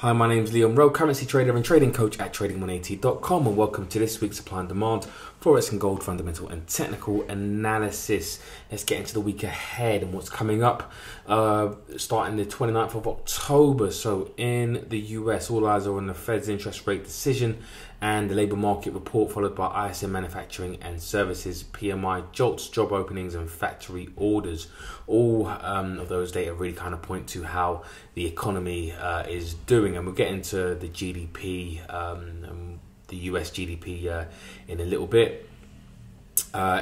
Hi, my name's Liam Rowe, currency trader and trading coach at Trading180.com, and welcome to this week's Supply and Demand, Forex and Gold Fundamental and Technical Analysis. Let's get into the week ahead and what's coming up, starting the 29th of October. So in the US, all eyes are on the Fed's interest rate decision and the labour market report, followed by ISM Manufacturing and Services, PMI, JOLTS, job openings and factory orders. All of those data really kind of point to how the economy is doing, and we'll get into the GDP, the US GDP in a little bit.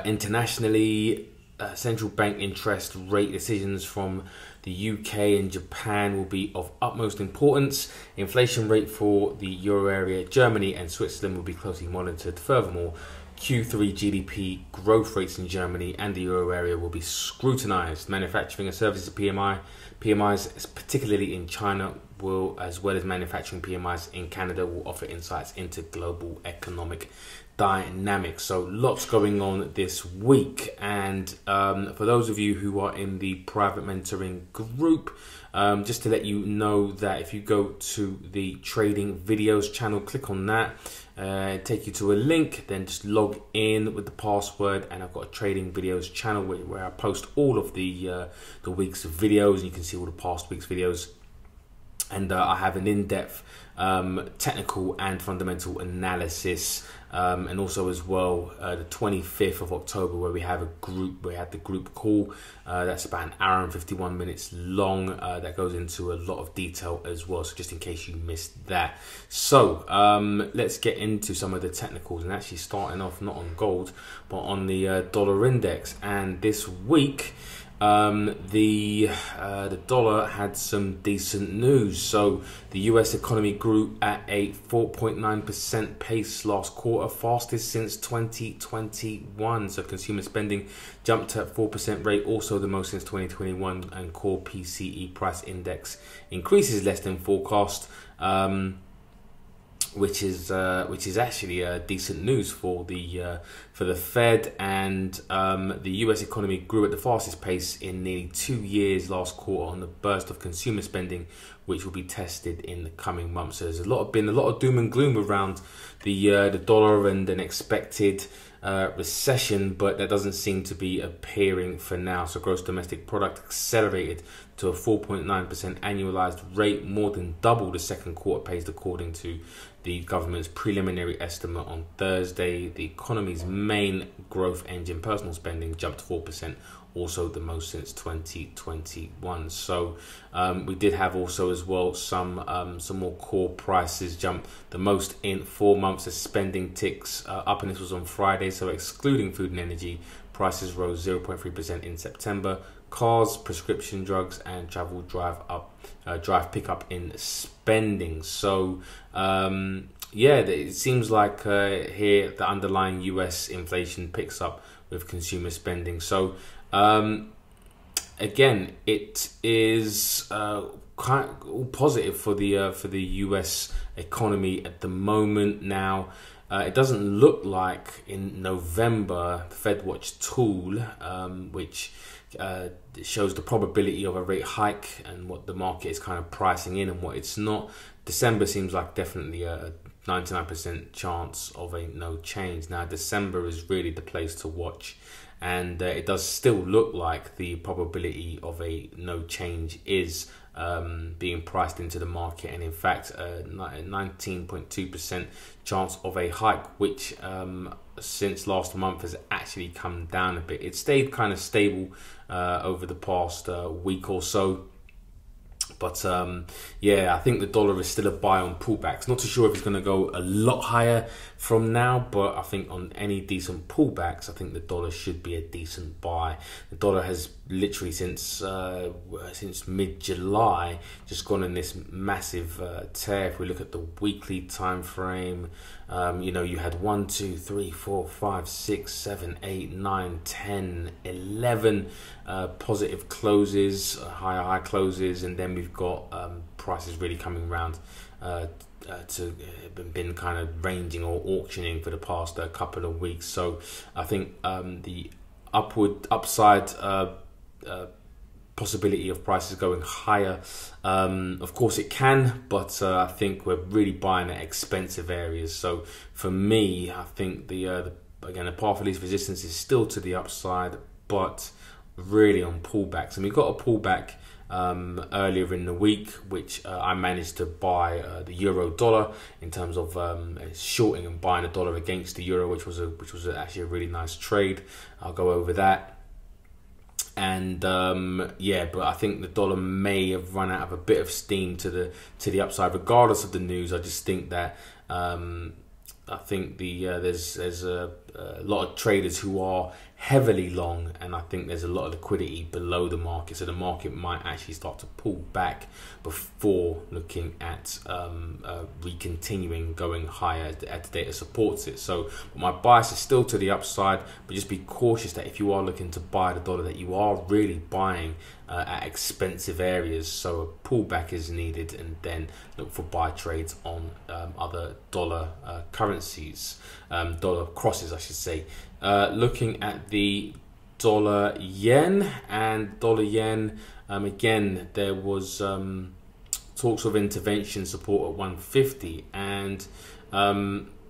Internationally, central bank interest rate decisions from the UK and Japan will be of utmost importance. Inflation rate for the euro area, Germany and Switzerland will be closely monitored. Furthermore, Q3 GDP growth rates in Germany and the euro area will be scrutinized. Manufacturing and services PMIs, particularly in China, will, as well as manufacturing PMIs in Canada, will offer insights into global economic dynamics. So lots going on this week, and for those of you who are in the private mentoring group, just to let you know that if you go to the trading videos channel, click on that, take you to a link, then just log in with the password, and I've got a trading videos channel where I post all of the week's videos, and you can see all the past week's videos. And I have an in-depth technical and fundamental analysis, and also as well the 25th of October, where we have a group. We had the group call that's about an hour and 51 minutes long. That goes into a lot of detail as well. So just in case you missed that. So let's get into some of the technicals, and actually starting off not on gold but on the dollar index. And this week, the dollar had some decent news. So the US economy grew at a 4.9% pace last quarter, fastest since 2021. So consumer spending jumped at 4% rate, also the most since 2021, and core PCE price index increases less than forecast, which is actually decent news for the Fed. And the US economy grew at the fastest pace in nearly 2 years last quarter on the burst of consumer spending, which will be tested in the coming months. So there's been a lot of doom and gloom around the dollar and an expected recession, but that doesn't seem to be appearing for now. So gross domestic product accelerated to a 4.9% annualized rate, more than double the second quarter pace, according to the government's preliminary estimate on Thursday. The economy's main growth engine, personal spending, jumped 4%, also the most since 2021. So we did have also as well some more core prices jump, the most in 4 months as spending ticks up, and this was on Friday. So excluding food and energy, prices rose 0.3% in September. Cars, prescription drugs, and travel drive pickup in spending. So yeah, it seems like here the underlying U.S. inflation picks up with consumer spending. So again, it is kind of positive for the U.S. economy at the moment. Now, it doesn't look like in November the FedWatch tool, which shows the probability of a rate hike and what the market is kind of pricing in and what it's not. December seems like definitely a 99% chance of a no change. Now, December is really the place to watch, and it does still look like the probability of a no change is being priced into the market, and in fact a 19.2% chance of a hike, which since last month has actually come down a bit. It stayed kind of stable over the past week or so. But yeah, I think the dollar is still a buy on pullbacks. Not too sure if it's going to go a lot higher from now, but I think on any decent pullbacks, I think the dollar should be a decent buy. The dollar has literally since mid-July just gone in this massive tear. If we look at the weekly time frame, you know, you had 1, 2, 3, 4, 5, 6, 7, 8, 9, 10, 11 positive closes, high closes, and then we've got prices really coming around to been kind of ranging or auctioning for the past couple of weeks. So I think the upside possibility of prices going higher. Of course it can, but I think we're really buying at expensive areas. So for me, I think again, the path of least resistance is still to the upside, but really on pullbacks. And we got a pullback earlier in the week, which I managed to buy the euro dollar in terms of shorting and buying a dollar against the euro, which was actually a really nice trade. I'll go over that. And yeah, but I think the dollar may have run out of a bit of steam to the upside, regardless of the news. I just think that I think there's a lot of traders who are heavily long, and I think there's a lot of liquidity below the market, so the market might actually start to pull back before looking at recontinuing going higher as the data supports it. So my bias is still to the upside, but just be cautious that if you are looking to buy the dollar, that you are really buying at expensive areas, so a pullback is needed, and then look for buy trades on other dollar currencies, dollar crosses I should say. Looking at the dollar yen, and dollar yen, again there was talks of intervention support at 150, and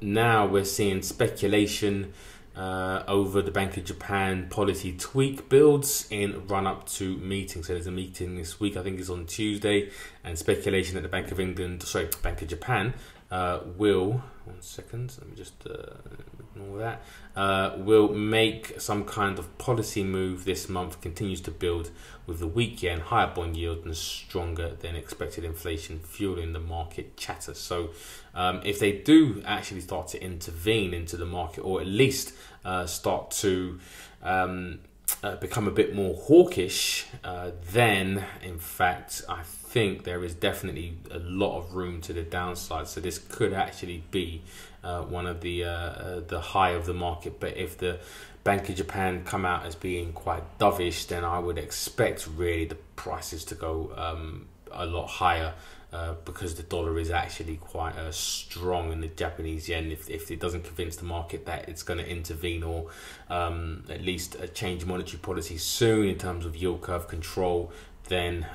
now we're seeing speculation over the Bank of Japan policy tweak builds in run up to meeting. So there's a meeting this week, I think it's on Tuesday, and speculation that the Bank of England, sorry, Bank of Japan will, 1 second, let me just ignore that, will make some kind of policy move this month, continues to build with the weak yen, higher bond yield and stronger than expected inflation fueling the market chatter. So if they do actually start to intervene into the market, or at least start to become a bit more hawkish, then in fact I think there is definitely a lot of room to the downside. So this could actually be one of the high of the market. But if the Bank of Japan come out as being quite dovish, then I would expect really the prices to go a lot higher, because the dollar is actually quite strong in the Japanese yen. If it doesn't convince the market that it's going to intervene, or at least change monetary policy soon in terms of yield curve control, then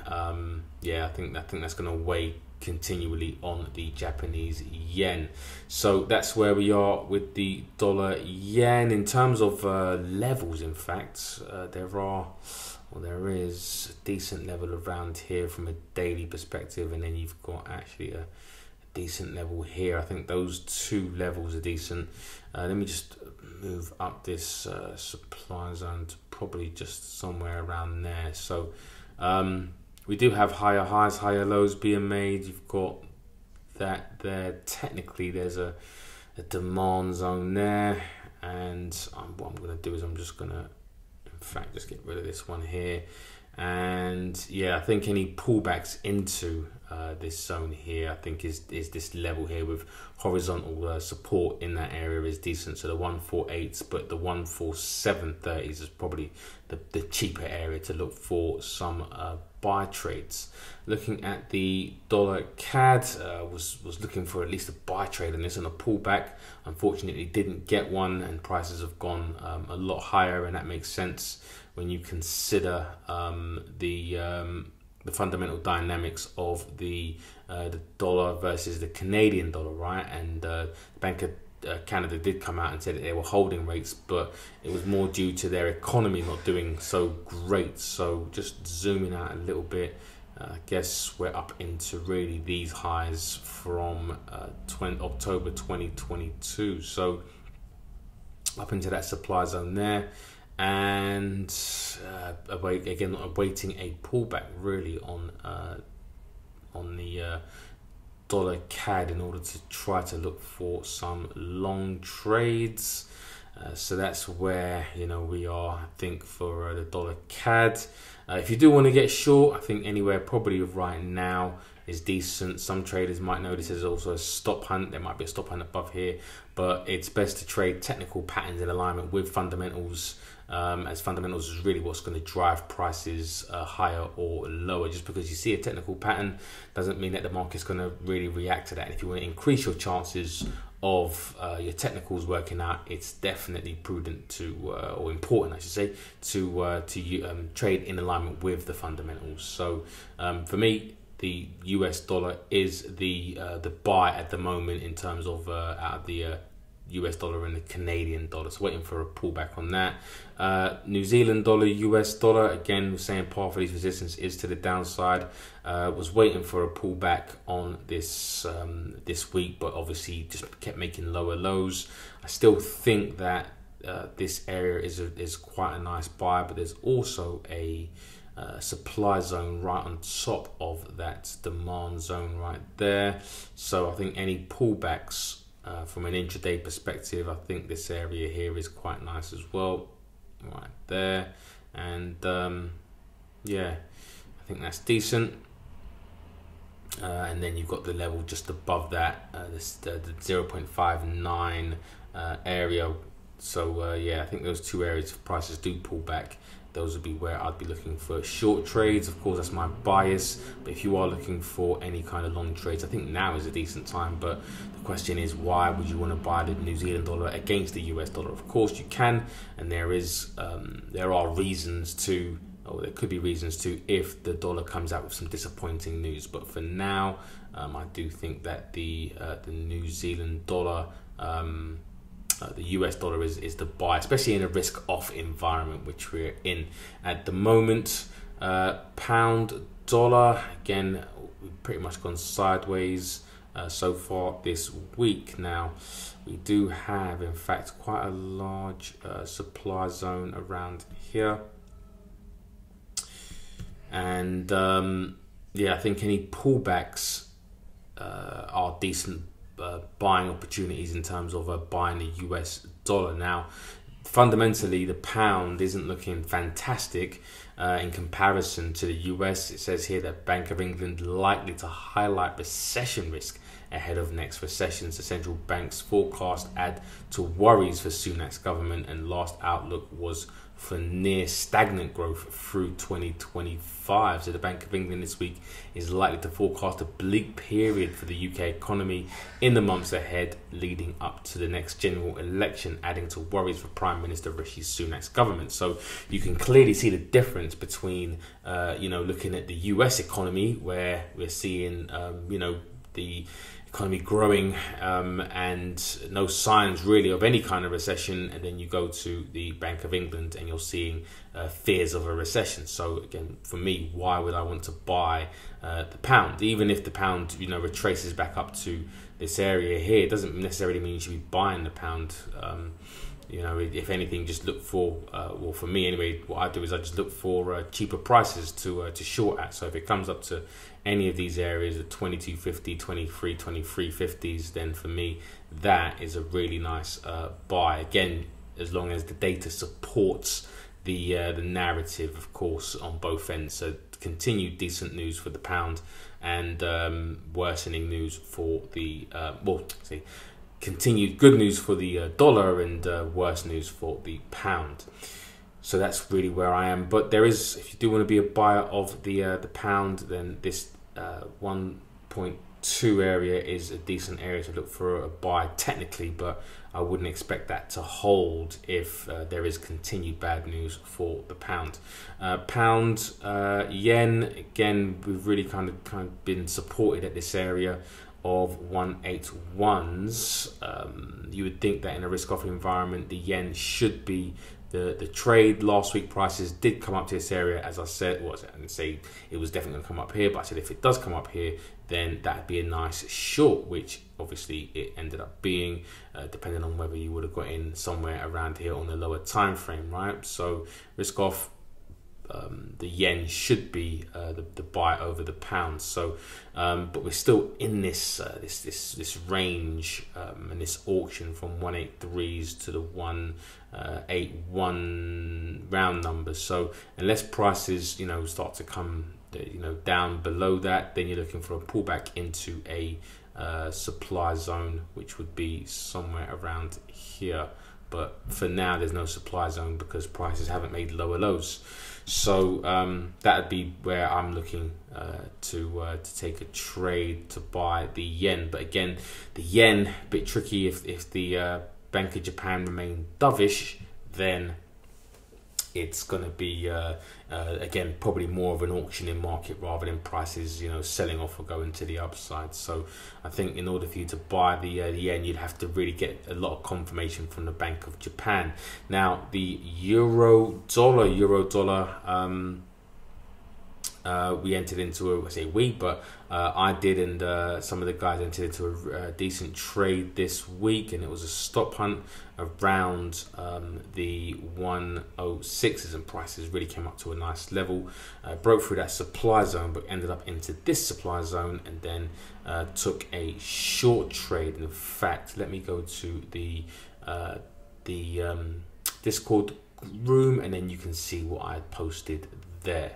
yeah, I think that's going to weigh continually on the Japanese yen. So that's where we are with the dollar yen in terms of levels. In fact, there is a decent level around here from a daily perspective, and then you've got actually a decent level here. I think those two levels are decent. Let me just move up this supply zone to probably just somewhere around there. So we do have higher highs, higher lows being made. You've got that there. Technically, there's a demand zone there, and what I'm going to do is I'm just going to, in fact, just get rid of this one here. And yeah, I think any pullbacks into this zone here, I think is this level here with horizontal support in that area is decent. So the 148s, but the 147.30s is probably the cheaper area to look for some buy trades. Looking at the dollar CAD, was looking for at least a buy trade in this and a pullback. Unfortunately, didn't get one, and prices have gone a lot higher, and that makes sense when you consider the fundamental dynamics of the dollar versus the Canadian dollar, right? And the Bank of Canada did come out and said that they were holding rates, but it was more due to their economy not doing so great. So just zooming out a little bit, I guess we're up into really these highs from October 2022. So up into that supply zone there, and again awaiting a pullback really on the dollar CAD in order to try to look for some long trades. So that's where, you know, we are, I think, for the dollar CAD. If you do want to get short, I think anywhere probably right now is decent. Some traders might notice there's also a stop hunt. There might be a stop hunt above here, but it's best to trade technical patterns in alignment with fundamentals, as fundamentals is really what's going to drive prices higher or lower. Just because you see a technical pattern doesn't mean that the market's going to really react to that. And if you want to increase your chances of your technicals working out, it's definitely prudent to, or important, I should say, to trade in alignment with the fundamentals. So for me, the US dollar is the buy at the moment in terms of out of the US dollar and the Canadian dollar. So waiting for a pullback on that. New Zealand dollar, US dollar, again, we're saying part of these resistance is to the downside. Was waiting for a pullback on this this week, but obviously just kept making lower lows. I still think that this area is quite a nice buy, but there's also a supply zone right on top of that demand zone right there. So I think any pullbacks from an intraday perspective, I think this area here is quite nice as well, right there. And yeah, I think that's decent. And then you've got the level just above that, the 0.59 area. So yeah, I think those two areas, if prices do pull back, those would be where I'd be looking for short trades. Of course, that's my bias, but if you are looking for any kind of long trades, I think now is a decent time. But the question is, why would you want to buy the New Zealand dollar against the US dollar? Of course you can, and there is there are reasons to, or there could be reasons to, if the dollar comes out with some disappointing news. But for now, I do think that the New Zealand dollar, the US dollar is the buy, especially in a risk-off environment, which we're in at the moment. Pound dollar, again, we've pretty much gone sideways so far this week. Now, we do have, in fact, quite a large supply zone around here. And, yeah, I think any pullbacks are decent buying opportunities in terms of buying the US dollar. Now, fundamentally, the pound isn't looking fantastic in comparison to the US. It says here that Bank of England likely to highlight recession risk ahead of next recessions. The central bank's forecast add to worries for Sunak's government, and last outlook was for near stagnant growth through 2025. So the Bank of England this week is likely to forecast a bleak period for the UK economy in the months ahead leading up to the next general election, adding to worries for Prime Minister Rishi Sunak's government. So you can clearly see the difference between, you know, looking at the US economy, where we're seeing, you know, the economy growing and no signs really of any kind of recession, and then you go to the Bank of England and you're seeing fears of a recession. So again, for me, why would I want to buy the pound? Even if the pound, you know, retraces back up to this area here, it doesn't necessarily mean you should be buying the pound. You know, if anything, just look for, well, for me anyway, what I do is I just look for cheaper prices to short at. So if it comes up to any of these areas of 22.50, 23, 23.50s, then for me, that is a really nice buy. Again, as long as the data supports the narrative, of course, on both ends. So continued decent news for the pound and worsening news for the, well, see, continued good news for the dollar and worse news for the pound. So that's really where I am. But there is, if you do want to be a buyer of the pound, then this 1.2 area is a decent area to look for a buy technically, but I wouldn't expect that to hold if there is continued bad news for the pound. Yen, again, we've really kind of been supported at this area of 181s. You would think that in a risk-off environment, the yen should be the trade. Last week, prices did come up to this area, as I said. Well, I didn't say it was definitely going to come up here, but I said if it does come up here, then that'd be a nice short, which obviously it ended up being, depending on whether you would have got in somewhere around here on the lower time frame, right? So risk-off, the yen should be the buy over the pound. So, but we're still in this this range and this auction from 183s to the 181 round numbers. So unless prices, you know, start to come, you know, down below that, then you're looking for a pullback into a supply zone, which would be somewhere around here. But for now, there's no supply zone because prices haven't made lower lows. So that'd be where I'm looking to take a trade to buy the yen. But again, the yen a bit tricky. If the Bank of Japan remain dovish, then it's going to be again probably more of an auctioning market rather than prices, you know, selling off or going to the upside. So I think in order for you to buy the yen, you'd have to really get a lot of confirmation from the Bank of Japan. Now the euro dollar, we entered into a, I say we, but I did, and some of the guys entered into a decent trade this week, and it was a stop hunt around the 106s, and prices really came up to a nice level, broke through that supply zone but ended up into this supply zone, and then took a short trade. In fact, let me go to the Discord room and then you can see what I posted there.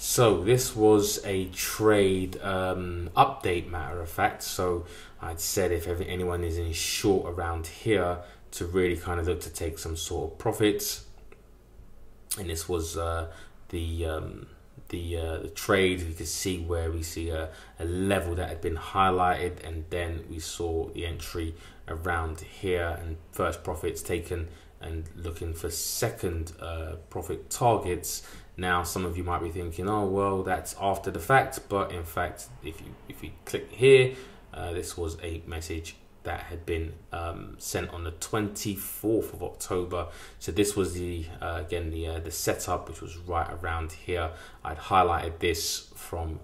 So this was a trade update, matter of fact. So I'd said if anyone is in short around here to really kind of look to take some sort of profits, and this was the trade. You could see where we see a level that had been highlighted, and then we saw the entry around here and first profits taken, and looking for second profit targets. Now, some of you might be thinking, oh, well, that's after the fact. But in fact, if you click here, this was a message that had been sent on the 24th of October. So this was the, again, the setup, which was right around here. I'd highlighted this from,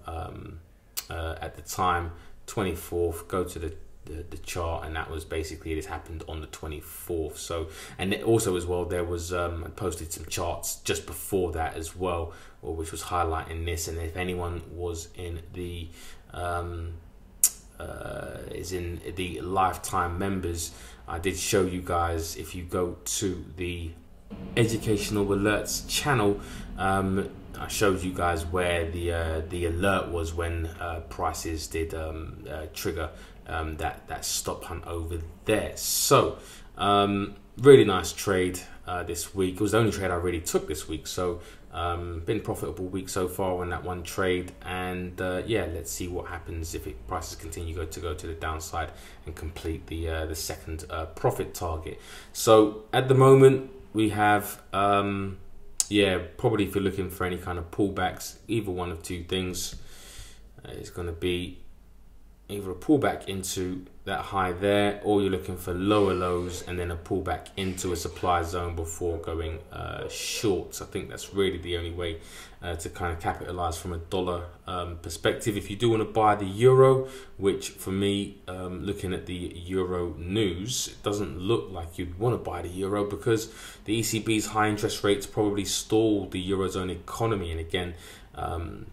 at the time, 24th, go to the chart, and that was basically, this happened on the 24th. So, and it also as well, there was I posted some charts just before that as well, or which was highlighting this. And if anyone was in the is in the lifetime members, I did show you guys, if you go to the educational alerts channel, I showed you guys where the alert was when prices did trigger that stop hunt over there. So really nice trade this week. It was the only trade I really took this week, so been a profitable week so far on that one trade. And yeah, let's see what happens if prices continue to go to the downside and complete the second profit target. So at the moment we have yeah, probably if you're looking for any kind of pullbacks, either one of two things. It's going to be either a pullback into that high there, or you're looking for lower lows and then a pullback into a supply zone before going short. So I think that's really the only way to kind of capitalize from a dollar perspective. If you do want to buy the euro, which for me, looking at the euro news, it doesn't look like you'd want to buy the euro because the ECB's high interest rates probably stalled the eurozone economy. And again,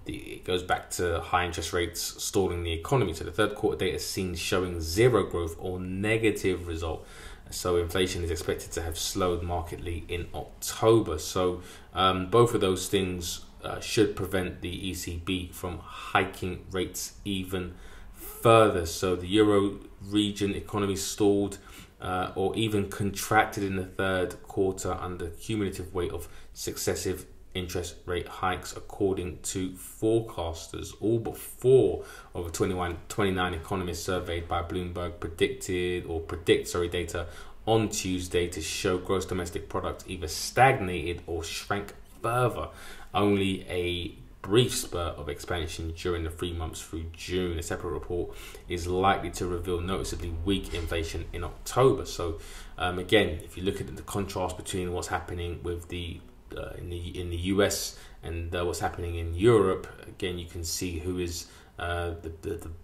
it goes back to high interest rates stalling the economy. So the third quarter data is seen showing zero growth or negative result. So inflation is expected to have slowed markedly in October. So both of those things should prevent the ECB from hiking rates even further. So the euro region economy stalled or even contracted in the third quarter under cumulative weight of successive interest rate hikes, according to forecasters. All but 4 of the 29 economists surveyed by Bloomberg predict data on Tuesday to show gross domestic product either stagnated or shrank further. Only a brief spurt of expansion during the 3 months through June. A separate report is likely to reveal noticeably weak inflation in October. So again, if you look at the contrast between what's happening with the in the US and what's happening in Europe, again you can see who is the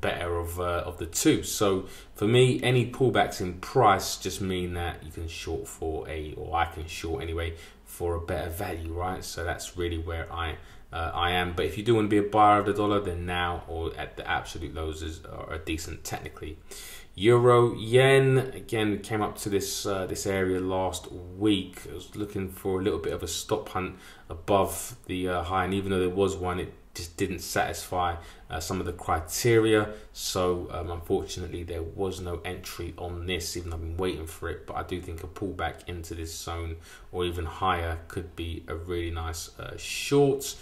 better of the two. So for me, any pullbacks in price just mean that you can short for I can short anyway for a better value, right? So that's really where I am. But if you do want to be a buyer of the dollar, then now or at the absolute lows are decent technically. Euro yen again came up to this this area last week. I was looking for a little bit of a stop hunt above the high, and even though there was one, it just didn't satisfy some of the criteria. So unfortunately, there was no entry on this, even though I've been waiting for it. But I do think a pullback into this zone or even higher could be a really nice short.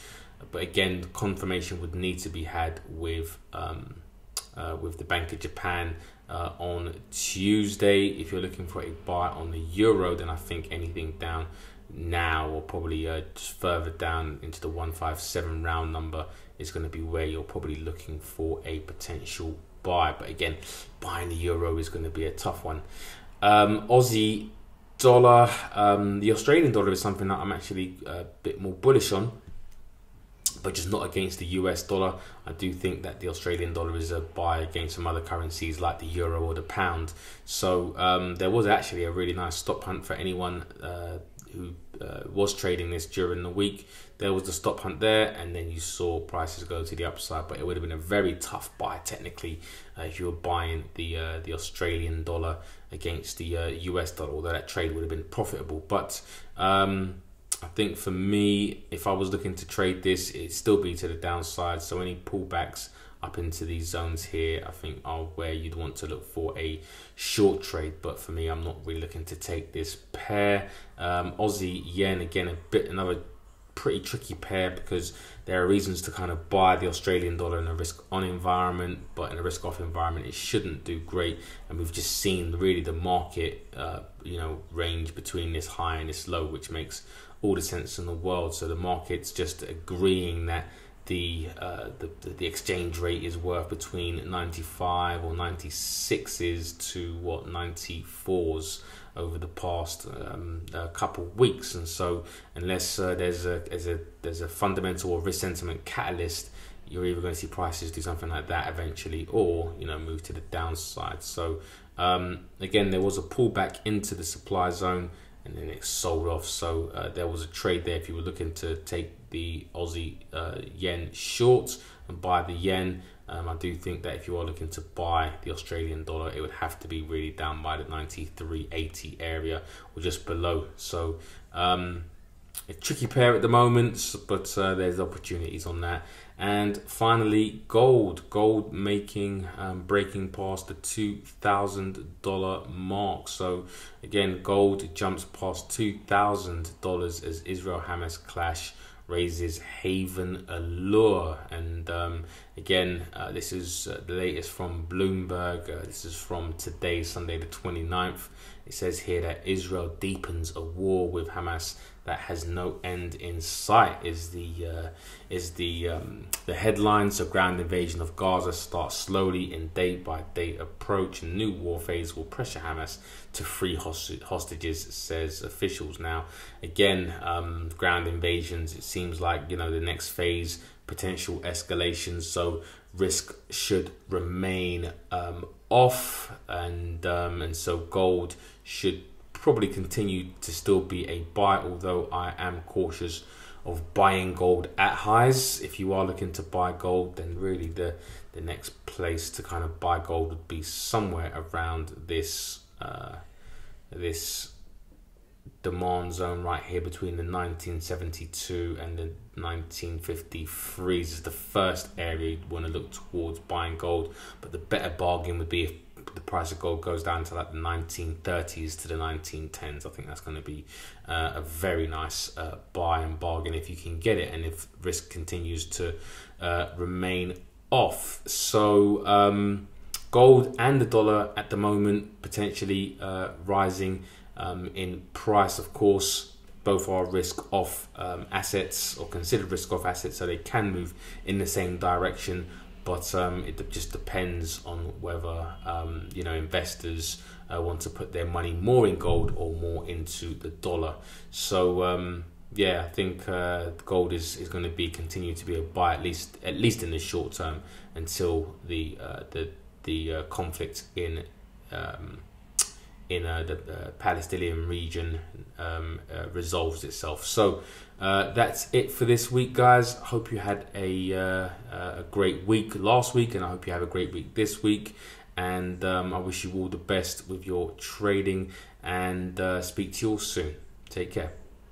But again, confirmation would need to be had with the Bank of Japan on Tuesday. If you're looking for a buy on the euro, then I think anything down now or probably just further down into the 157 round number is going to be where you're probably looking for a potential buy. But again, buying the euro is going to be a tough one. Aussie dollar, the Australian dollar is something that I'm actually a bit more bullish on, but just not against the US dollar. I do think that the Australian dollar is a buy against some other currencies like the euro or the pound. So there was actually a really nice stop hunt for anyone who was trading this during the week. There was the stop hunt there, and then you saw prices go to the upside, but it would have been a very tough buy technically if you were buying the Australian dollar against the US dollar, although that trade would have been profitable. But I think for me, if I was looking to trade this, it'd still be to the downside. So any pullbacks up into these zones here, I think are where you'd want to look for a short trade. But for me, I'm not really looking to take this pair. Aussie yen, again, another pretty tricky pair, because there are reasons to kind of buy the Australian dollar in a risk on environment, but in a risk off environment it shouldn't do great. And we've just seen really the market you know, range between this high and this low, which makes all the sense in the world. So the market's just agreeing that the exchange rate is worth between 95 or 96s to what, 94s over the past couple of weeks. And so unless there's a fundamental or risk sentiment catalyst, you're either going to see prices do something like that eventually, or you know, move to the downside. So again, there was a pullback into the supply zone, and then it sold off. So there was a trade there if you were looking to take the Aussie yen short and buy the yen. I do think that if you are looking to buy the Australian dollar, it would have to be really down by the 93.80 area or just below. So a tricky pair at the moment, but there's opportunities on that. And finally, gold making breaking past the $2,000 mark. So again, gold jumps past $2,000 as Israel-Hamas clash raises haven allure. And again, this is the latest from Bloomberg. This is from today, Sunday the 29th. It says here that Israel deepens a war with Hamas that has no end in sight is the headline. So ground invasion of Gaza starts slowly in day-by-day approach. New war phase will pressure Hamas to free hostages, says officials. Now, again, ground invasions, it seems like, you know, the next phase, potential escalations. So risk should remain off, and so gold should probably continue to still be a buy, although I am cautious of buying gold at highs. If you are looking to buy gold, then really the next place to kind of buy gold would be somewhere around this this demand zone right here between the 1972 and the 1953s is the first area you'd want to look towards buying gold. But the better bargain would be if the price of gold goes down to like the 1930s to the 1910s. I think that's going to be a very nice buy and bargain if you can get it, and if risk continues to remain off. So gold and the dollar at the moment potentially rising in price. Of course, both are risk off assets, or considered risk off assets, so they can move in the same direction. But it just depends on whether you know, investors want to put their money more in gold or more into the dollar. So yeah, I think gold is going to be continue to be a buy, at least in the short term, until the conflict in the Palestinian region resolves itself. So that's it for this week, guys. Hope you had a great week last week, and I hope you have a great week this week. And I wish you all the best with your trading, and speak to you all soon. Take care.